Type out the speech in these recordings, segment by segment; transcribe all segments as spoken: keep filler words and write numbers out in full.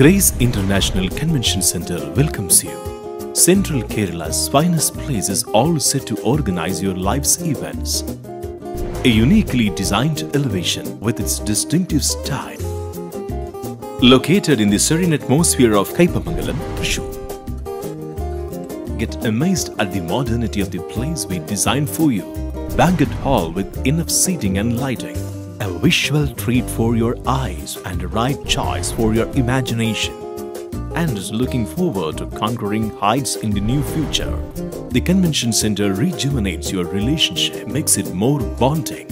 Grace International Convention Center welcomes you. Central Kerala's finest place is all set to organize your life's events. A uniquely designed elevation with its distinctive style. Located in the serene atmosphere of Kaipamangalam, Thrissur. Get amazed at the modernity of the place we designed for you. Banquet hall with enough seating and lighting. A visual treat for your eyes and the right choice for your imagination, and is looking forward to conquering heights in the near future. The Convention Center rejuvenates your relationship, makes it more bonding.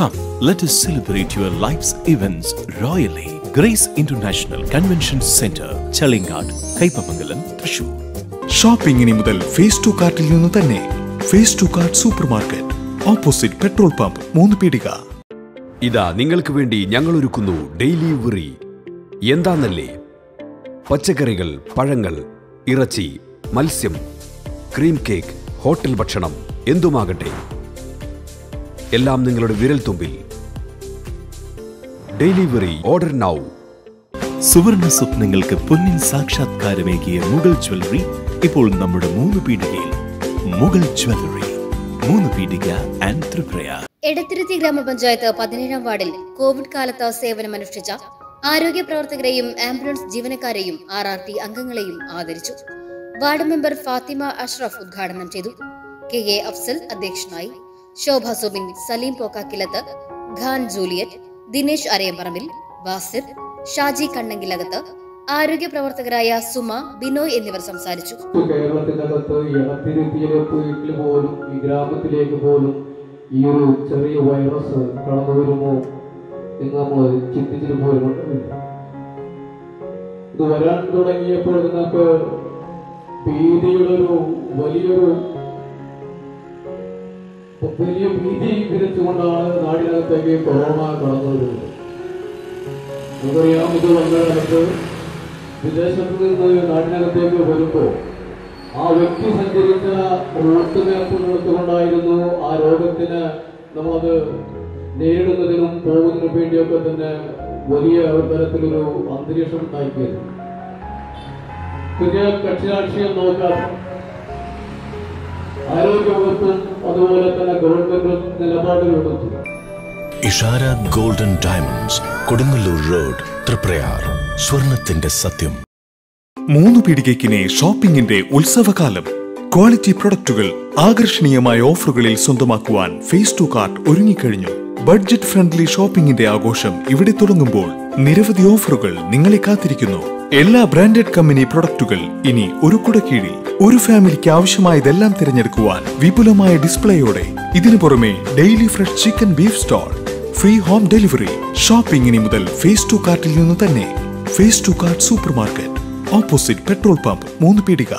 Come, let us celebrate your life's events royally. Grace International Convention Center, Chellingad, Kaipamangalam, Thrissur. Shopping ini mudal face to cart il ninnu thanne. Face to cart supermarket opposite petrol pump moonu pediga. ഇതാ നിങ്ങൾക്ക് വേണ്ടി ഞങ്ങൾ ഒരുക്കുന്നു daily ഉറി. എന്താണെന്നല്ലേ? പച്ചക്കറികൾ, പഴങ്ങൾ, ഇറച്ചി, മത്സ്യം, ക്രീം കേക്ക്, ഹോട്ടൽ ഭക്ഷണം എന്തുമാകട്ടെ, എല്ലാം നിങ്ങളുടെ വിരൽത്തുമ്പിൽ. ഡെയിലി ഉറി ഓർഡർ നൗ. സുവർണ്ണ സ്വപ്നങ്ങൾക്ക് പൊന്നിൻ സാക്ഷാത്കാരമേകിയ മുഗൾ ജ്വല്ലറി ഇപ്പോൾ നമ്മുടെ മൂന്ന് പീടികയിൽ. മുഗൾ ജ്വല്ലറി, മൂന്ന് പീടിക ആൻഡ് ത്രിപുര. എടത്തിരുത്തി ഗ്രാമപഞ്ചായത്ത് പതിനേഴാം വാർഡിൽ കോവിഡ് കാലത്ത് സേവനമനുഷ്ഠിച്ച ആരോഗ്യ പ്രവർത്തകരെയും ആംബുലൻസ് ജീവനക്കാരെയും ആർ ആർ ടി അംഗങ്ങളെയും ആദരിച്ചു. വാർഡ് മെമ്പർ ഫാത്തിമ അഷ്റഫ് ഉദ്ഘാടനം ചെയ്തു. കെ എ അഫ്സൽ അധ്യക്ഷനായി. ശോഭ സുബിൻ, സലീം പോക്കാക്കിലത്ത്, ഖാൻ ജൂലിയറ്റ്, ദിനേശ് അരയമ്പറമ്പിൽ, വാസിർ, ഷാജി കണ്ണങ്കിലകത്ത്, ആരോഗ്യ പ്രവർത്തകരായ സുമ, ബിനോയ് എന്നിവർ സംസാരിച്ചു. കേരളത്തിനകത്ത് എടത്തിരുത്തിയിലേക്ക് പോലും ഈ ഗ്രാമത്തിലേക്ക് പോലും ഈ ഒരു ചെറിയ വൈറസ് കടന്നു വരുമോ എന്ന് നമ്മൾ ചിന്തിച്ചിട്ട് പോയിട്ടുണ്ടെങ്കിൽ ഇത് വരാൻ തുടങ്ങിയപ്പോൾ നിങ്ങൾക്ക് ഭീതിയുടെ ഒരു വലിയൊരു വലിയ ഭീതി വിധിച്ചുകൊണ്ടാണ് നാടിനകത്തേക്ക് കൊറോണ കടന്നു വരുന്നത്. നമുക്കറിയാം, ഇത് വന്നതിനകത്ത് വിദേശത്ത് നിന്ന് നാടിനകത്തേക്ക് വരുമ്പോൾ ആ വ്യക്തി സഞ്ചരിച്ച ഒത്തുനേർപ്പ് നടത്തുകൊണ്ടായിരുന്നു ആ രോഗത്തിന് നമ്മളത് നേരിടുന്നതിനും പോകുന്നതിനും വേണ്ടിയൊക്കെ തന്നെ വലിയ തരത്തിലൊരു അന്തരീക്ഷം ഉണ്ടാക്കിയത്. പുതിയ കക്ഷിരാക്ഷിയം നോക്കാം, ആരോഗ്യവകുപ്പും അതുപോലെ തന്നെ ഗവൺമെന്റും നിലപാടിലെടുത്തു. Ishara golden diamonds, Kodungallur road, Triprayar. സ്വർണത്തിന്റെ സത്യം. മൂന്ന് പീടികയ്ക്കിനെ ഷോപ്പിംഗിന്റെ ഉത്സവകാലം. ക്വാളിറ്റി പ്രൊഡക്റ്റുകൾ ആകർഷണീയമായ ഓഫറുകളിൽ സ്വന്തമാക്കുവാൻ ഫേസ് ടു കാർട്ട് ഒരുങ്ങിക്കഴിഞ്ഞു. ബഡ്ജറ്റ് ഫ്രണ്ട്ലി ഷോപ്പിംഗിന്റെ ആഘോഷം ഇവിടെ തുടങ്ങുമ്പോൾ നിരവധി ഓഫറുകൾ നിങ്ങളെ കാത്തിരിക്കുന്നു. എല്ലാ ബ്രാൻഡഡ് കമ്പനി പ്രൊഡക്റ്റുകൾ ഇനി ഒരു കുട കീഴിൽ. ഒരു ഫാമിലിക്ക് ആവശ്യമായതെല്ലാം തിരഞ്ഞെടുക്കുവാൻ വിപുലമായ ഡിസ്പ്ലേയോടെ. ഇതിനു പുറമെ daily fresh chicken, beef stall, free home delivery. Shopping ഇനി മുതൽ ഫേസ് ടു കാർട്ടിൽ നിന്ന് തന്നെ. Face to Cart supermarket opposite petrol pump, മൂന്ന് പീടിക.